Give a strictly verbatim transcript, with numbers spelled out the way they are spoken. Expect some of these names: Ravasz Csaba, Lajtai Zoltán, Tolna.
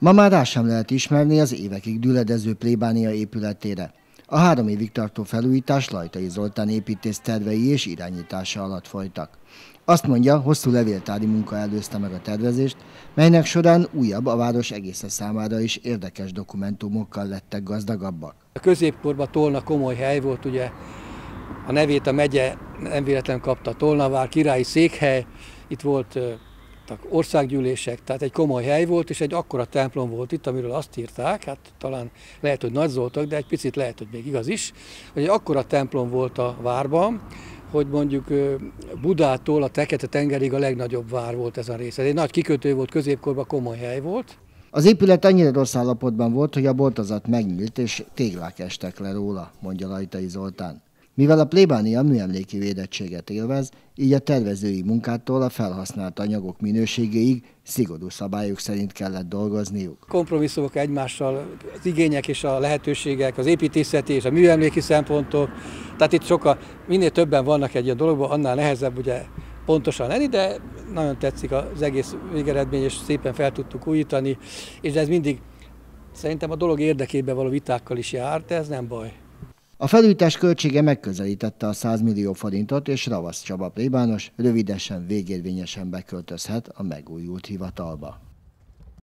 Ma már rá sem lehet ismerni az évekig düledező plébánia épületére. A három évig tartó felújítás Lajtai Zoltán építész tervei és irányítása alatt folytak. Azt mondja, hosszú levéltári munka előzte meg a tervezést, melynek során újabb, a város egészen számára is érdekes dokumentumokkal lettek gazdagabbak. A középkorban Tolna komoly hely volt, ugye a nevét a megye nem véletlenül kapta, Tolnavár, királyi székhely, itt volt országgyűlések, tehát egy komoly hely volt, és egy akkora templom volt itt, amiről azt írták, hát talán lehet, hogy Nagy Zoltak, de egy picit lehet, hogy még igaz is, hogy egy akkora templom volt a várban, hogy mondjuk Budától a Fekete-tengerig a legnagyobb vár volt ez a rész. Ez egy nagy kikötő volt, középkorban komoly hely volt. Az épület annyira rossz állapotban volt, hogy a boltozat megnyílt, és téglák estek le róla, mondja Lajtai Zoltán. Mivel a plébánia műemléki védettséget élvez, így a tervezői munkától a felhasznált anyagok minőségéig szigorú szabályok szerint kellett dolgozniuk. Kompromisszumok egymással, az igények és a lehetőségek, az építészeti és a műemléki szempontok, tehát itt sokkal, minél többen vannak egy ilyen dologban, annál nehezebb ugye pontosan lenni, de nagyon tetszik az egész végeredmény, és szépen fel tudtuk újítani, és ez mindig szerintem a dolog érdekében való vitákkal is jár, de ez nem baj. A felújítás költsége megközelítette a száz millió forintot, és Ravasz Csaba plébános rövidesen, végérvényesen beköltözhet a megújult hivatalba.